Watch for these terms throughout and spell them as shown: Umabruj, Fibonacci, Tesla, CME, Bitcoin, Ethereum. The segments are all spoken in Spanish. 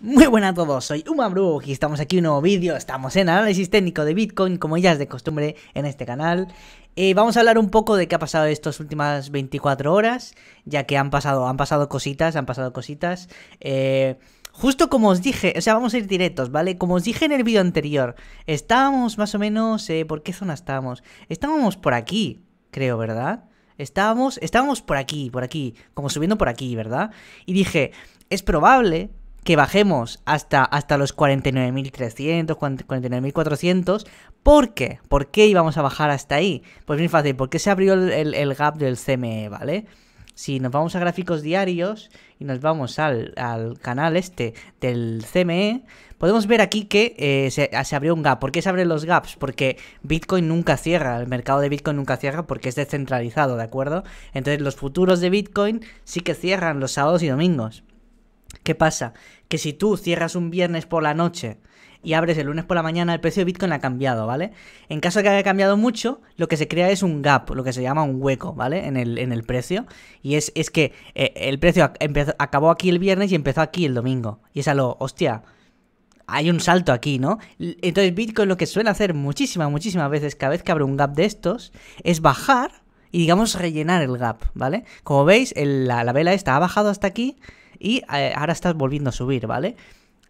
Muy buenas a todos, soy Umabruj y estamos aquí en un nuevo vídeo. Estamos en análisis técnico de Bitcoin, como ya es de costumbre en este canal. Vamos a hablar un poco de qué ha pasado estas últimas 24 horas, ya que han pasado cositas. Justo como os dije, o sea, vamos a ir directos, ¿vale? Como os dije en el vídeo anterior, estábamos más o menos... ¿por qué zona estábamos? Estábamos por aquí, creo, ¿verdad? Estábamos por aquí, como subiendo por aquí, ¿verdad? Y dije, es probable que bajemos hasta los 49.300, 49.400. ¿Por qué? ¿Por qué íbamos a bajar hasta ahí? Pues muy fácil, porque se abrió el gap del CME, ¿vale? Si nos vamos a gráficos diarios y nos vamos al canal este del CME, podemos ver aquí que se abrió un gap. ¿Por qué se abren los gaps? Porque Bitcoin nunca cierra, el mercado de Bitcoin nunca cierra porque es descentralizado, ¿de acuerdo? Entonces los futuros de Bitcoin sí que cierran los sábados y domingos. ¿Qué pasa? Que si tú cierras un viernes por la noche y abres el lunes por la mañana, el precio de Bitcoin ha cambiado, ¿vale? En caso de que haya cambiado mucho, lo que se crea es un gap, lo que se llama un hueco, ¿vale? En el precio. Y es que el precio acabó aquí el viernes y empezó aquí el domingo. Y es a lo, hostia, hay un salto aquí, ¿no? Entonces Bitcoin lo que suele hacer muchísimas veces, cada vez que abre un gap de estos, es bajar y, digamos, rellenar el gap, ¿vale? Como veis, la vela esta ha bajado hasta aquí y ahora está volviendo a subir, ¿vale?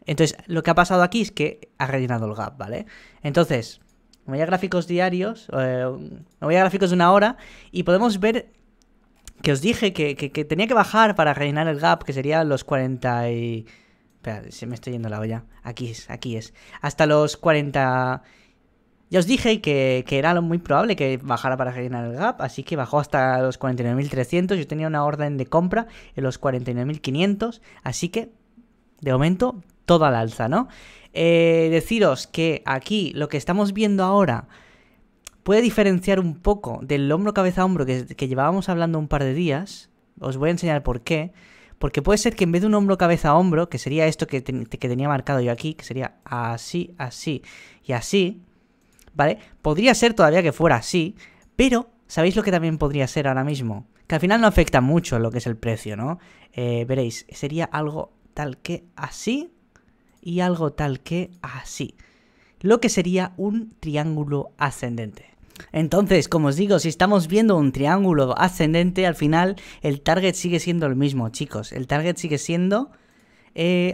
Entonces, lo que ha pasado aquí es que ha rellenado el gap, ¿vale? Entonces, me voy a gráficos diarios, me voy a gráficos de una hora y podemos ver que os dije que tenía que bajar para rellenar el gap, que serían los 40 y... Espera, se me está yendo la olla. Aquí es. Hasta los 40... Ya os dije que era muy probable que bajara para rellenar el gap, así que bajó hasta los 49.300. Yo tenía una orden de compra en los 49.500, así que, de momento, todo al alza, ¿no? Deciros que aquí lo que estamos viendo ahora puede diferenciar un poco del hombro cabeza a hombro que llevábamos hablando un par de días. Os voy a enseñar por qué. Porque puede ser que en vez de un hombro cabeza a hombro, que sería esto que tenía marcado yo aquí, que sería así, así y así... ¿Vale? Podría ser todavía que fuera así, pero ¿sabéis lo que también podría ser ahora mismo? Que al final no afecta mucho lo que es el precio, ¿no? Veréis, sería algo tal que así y algo tal que así. Lo que sería un triángulo ascendente. Entonces, como os digo, si estamos viendo un triángulo ascendente, al final el target sigue siendo el mismo, chicos. El target sigue siendo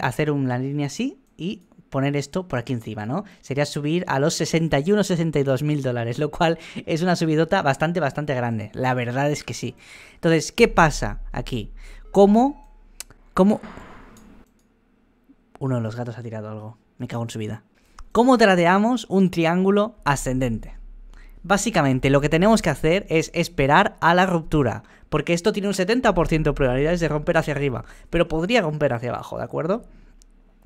hacer una línea así y... poner esto por aquí encima, ¿no? Sería subir a los 62.000 dólares, lo cual es una subidota bastante grande. La verdad es que sí. Entonces, ¿qué pasa aquí? ¿Cómo? Uno de los gatos ha tirado algo. Me cago en su vida. ¿Cómo tradeamos un triángulo ascendente? Básicamente, lo que tenemos que hacer es esperar a la ruptura, porque esto tiene un 70% de probabilidades de romper hacia arriba, pero podría romper hacia abajo, ¿de acuerdo?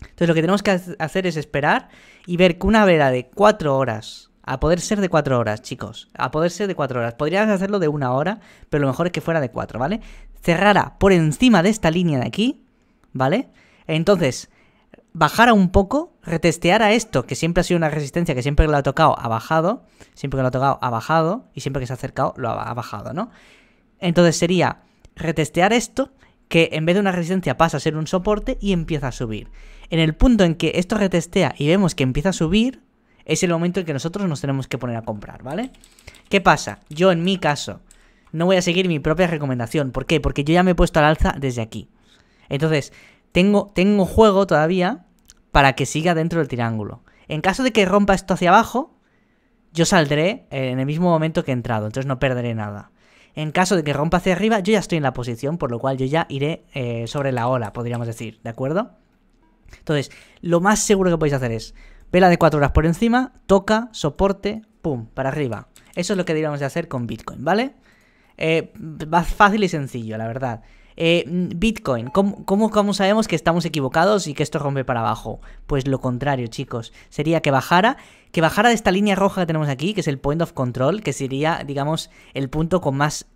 Entonces lo que tenemos que hacer es esperar y ver que una vela de 4 horas, a poder ser de 4 horas, chicos, a poder ser de 4 horas, podrías hacerlo de una hora, pero lo mejor es que fuera de 4, ¿vale? Cerrara por encima de esta línea de aquí, ¿vale? Entonces, bajara un poco, retesteara esto, que siempre ha sido una resistencia, que siempre que lo ha tocado ha bajado, y siempre que se ha acercado lo ha bajado, ¿no? Entonces sería retestear esto, que en vez de una resistencia pasa a ser un soporte y empieza a subir. En el punto en que esto retestea y vemos que empieza a subir, es el momento en que nosotros nos tenemos que poner a comprar, ¿vale? ¿Qué pasa? Yo, en mi caso, no voy a seguir mi propia recomendación. ¿Por qué? Porque yo ya me he puesto al alza desde aquí. Entonces, tengo juego todavía para que siga dentro del triángulo. En caso de que rompa esto hacia abajo, yo saldré en el mismo momento que he entrado, entonces no perderé nada. En caso de que rompa hacia arriba, yo ya estoy en la posición, por lo cual yo ya iré sobre la ola, podríamos decir, ¿de acuerdo? Entonces, lo más seguro que podéis hacer es vela de 4 horas por encima, toca, soporte, pum, para arriba. Eso es lo que deberíamos de hacer con Bitcoin, ¿vale? Más fácil y sencillo, la verdad. Bitcoin, ¿cómo sabemos que estamos equivocados y que esto rompe para abajo? Pues lo contrario, chicos, sería que bajara de esta línea roja que tenemos aquí, que es el point of control, que sería, digamos, el punto con más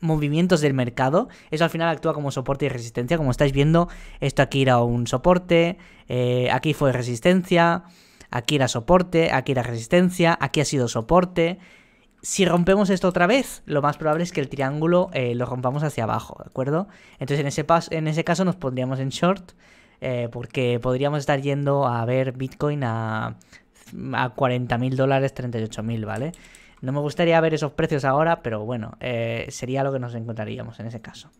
movimientos del mercado. Eso al final actúa como soporte y resistencia, como estáis viendo. Esto aquí era un soporte, aquí fue resistencia, aquí era soporte, aquí era resistencia, aquí ha sido soporte. Si rompemos esto otra vez, lo más probable es que el triángulo lo rompamos hacia abajo, ¿de acuerdo? Entonces en ese caso nos pondríamos en short, porque podríamos estar yendo a ver Bitcoin a 40.000 dólares, 38.000, ¿vale? No me gustaría ver esos precios ahora, pero bueno, sería lo que nos encontraríamos en ese caso.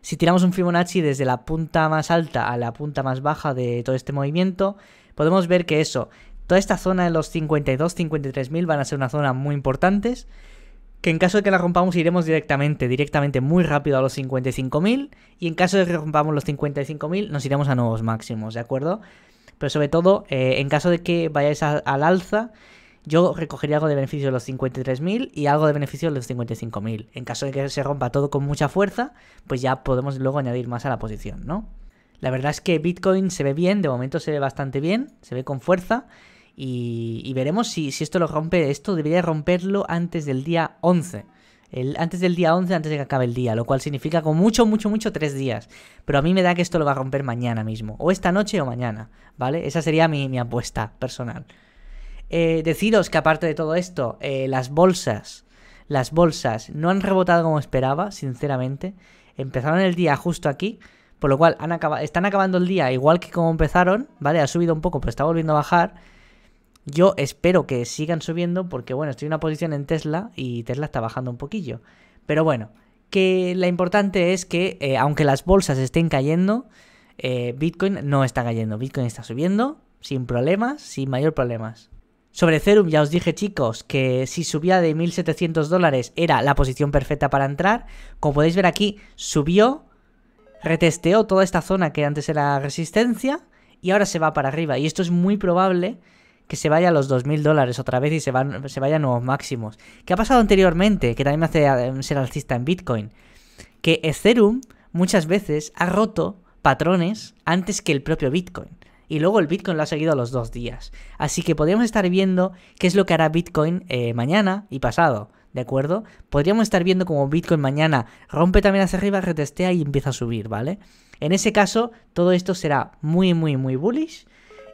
Si tiramos un Fibonacci desde la punta más alta a la punta más baja de todo este movimiento, podemos ver que eso, toda esta zona de los 52.000, 53.000 van a ser una zona muy importantes, que en caso de que la rompamos iremos directamente muy rápido a los 55.000, y en caso de que rompamos los 55.000 nos iremos a nuevos máximos, ¿de acuerdo? Pero sobre todo, en caso de que vayáis al alza, yo recogería algo de beneficio de los 53.000 y algo de beneficio de los 55.000. En caso de que se rompa todo con mucha fuerza, pues ya podemos luego añadir más a la posición, ¿no? La verdad es que Bitcoin se ve bien, de momento se ve bastante bien, se ve con fuerza. Y veremos si esto lo rompe. Esto debería romperlo antes del día 11. Antes del día 11, antes de que acabe el día, lo cual significa con mucho 3 días. Pero a mí me da que esto lo va a romper mañana mismo, o esta noche o mañana, ¿vale? Esa sería mi apuesta personal. Deciros que aparte de todo esto, las bolsas no han rebotado como esperaba, sinceramente. Empezaron el día justo aquí, por lo cual están acabando el día igual que como empezaron, ¿vale? Ha subido un poco, pero está volviendo a bajar. Yo espero que sigan subiendo porque, bueno, estoy en una posición en Tesla y Tesla está bajando un poquillo. Pero bueno, que lo importante es que aunque las bolsas estén cayendo, Bitcoin no está cayendo. Bitcoin está subiendo sin problemas, sin mayor problemas. Sobre Ethereum ya os dije, chicos, que si subía de 1.700 dólares era la posición perfecta para entrar. Como podéis ver aquí, subió, retesteó toda esta zona que antes era resistencia y ahora se va para arriba. Y esto es muy probable que se vaya a los 2.000 dólares otra vez y se vaya a nuevos máximos. ¿Qué ha pasado anteriormente? Que también me hace ser alcista en Bitcoin. Que Ethereum muchas veces ha roto patrones antes que el propio Bitcoin. Y luego el Bitcoin lo ha seguido a los 2 días. Así que podríamos estar viendo qué es lo que hará Bitcoin mañana y pasado. ¿De acuerdo? Podríamos estar viendo como Bitcoin mañana rompe también hacia arriba, retestea y empieza a subir, ¿vale? En ese caso, todo esto será muy bullish.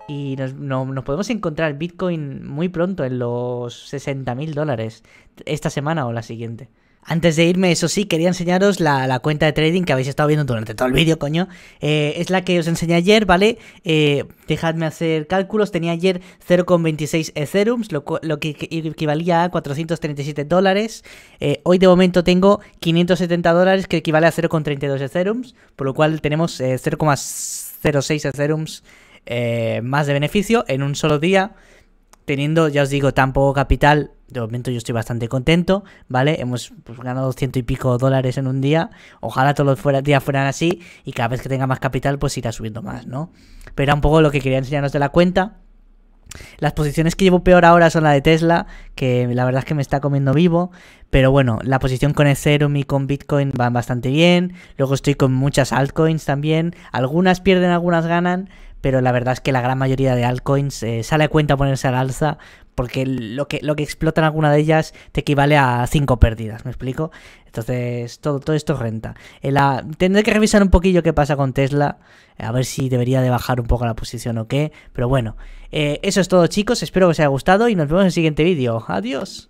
Y nos podemos encontrar Bitcoin muy pronto en los 60.000 dólares esta semana o la siguiente. Antes de irme, eso sí, quería enseñaros la cuenta de trading que habéis estado viendo durante todo el vídeo, coño. Es la que os enseñé ayer, ¿vale? Dejadme hacer cálculos. Tenía ayer 0,26 Ethereum, lo que equivalía a 437 dólares. Hoy de momento tengo 570 dólares, que equivale a 0,32 Ethereum, por lo cual tenemos 0,06 Ethereum. Más de beneficio en un solo día, teniendo, ya os digo, tan poco capital. De momento yo estoy bastante contento, ¿vale? Hemos ganado 200 y pico dólares en un día. Ojalá todos los días fueran así, y cada vez que tenga más capital pues irá subiendo más, ¿no? Pero era un poco lo que quería enseñaros de la cuenta. Las posiciones que llevo peor ahora son la de Tesla, que la verdad es que me está comiendo vivo. Pero bueno, la posición con Ethereum y con Bitcoin van bastante bien. Luego estoy con muchas altcoins también. Algunas pierden, algunas ganan, pero la verdad es que la gran mayoría de altcoins sale a cuenta ponerse al alza, porque lo que explotan alguna de ellas te equivale a 5 pérdidas, ¿me explico? Entonces, todo esto renta. Tendré que revisar un poquillo qué pasa con Tesla, a ver si debería de bajar un poco la posición o qué, pero bueno, eso es todo, chicos, espero que os haya gustado y nos vemos en el siguiente vídeo. Adiós.